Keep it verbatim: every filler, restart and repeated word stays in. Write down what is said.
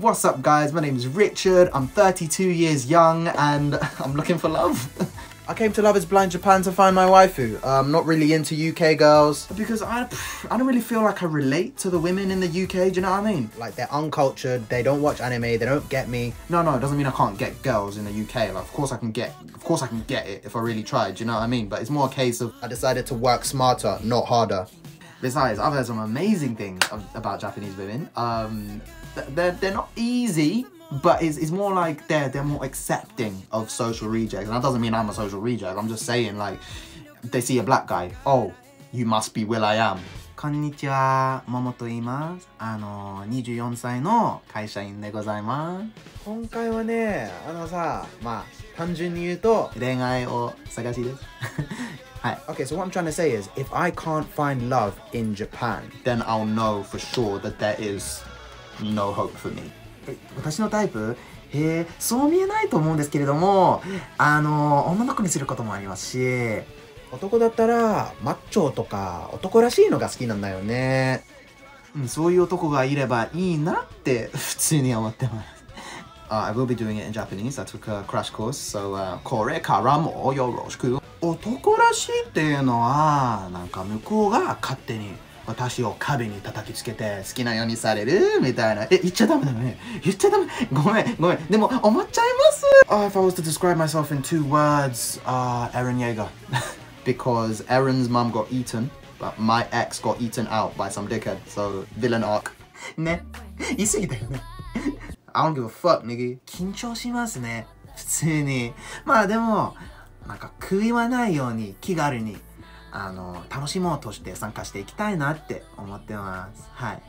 What's up guys, my name is Richard, I'm thirty-two years young and I'm looking for love. I came to Love is Blind Japan to find my waifu. I'm um, not really into U K girls because I, I don't really feel like I relate to the women in the U K, do you know what I mean? Like they're uncultured, they don't watch anime, they don't get me. No, no, it doesn't mean I can't get girls in the U K. Like, of course I can get, of course I can get it if I really tried, do you know what I mean? But it's more a case of I decided to work smarter, not harder. Besides, I've heard some amazing things about Japanese women. Um, they're, they're not easy, but it's, it's more like they're, they're more accepting of social rejects. And that doesn't mean I'm a social reject. I'm just saying, like, they see a black guy. Oh, you must be Will.i.am. Konnichiwa, Momo to iimasu. Ano, twenty-four歳の会社員でございます。今回はね、あのさ、まあ、単純に言うと、恋愛を探しです。Hi. Okay, so what I'm trying to say is, if I can't find love in Japan, then I'll know for sure that there is no hope for me. 私のタイプ、へえ、そう見えないと思うんですけれども、あの女の子にすることもありますし、男だったらマッチョとか男らしいのが好きなんだよね。うん、そういう男がいればいいなって普通に思ってます。Uh, I will be doing it in Japanese. I took a crash course, so uh, これからもよろしく。男らしいっていうのはなんか向こうが勝手に私を壁に叩きつけて好きなようにされるみたいな。え、言っちゃダメだね。言っちゃダメ。ごめんごめん。でも思っちゃいます。Uh, if I was to describe myself in two words, uh, Eren Yeager, because Eren's mum got eaten, but my ex got eaten out by some dickhead. So villain arc. ね、言い過ぎたよね。I don't give a fuck, nigga. 緊張しますね。普通に。まあでも、なんか悔いはないように気軽に、あの、楽しもうとして参加していきたいなって思ってます。はい。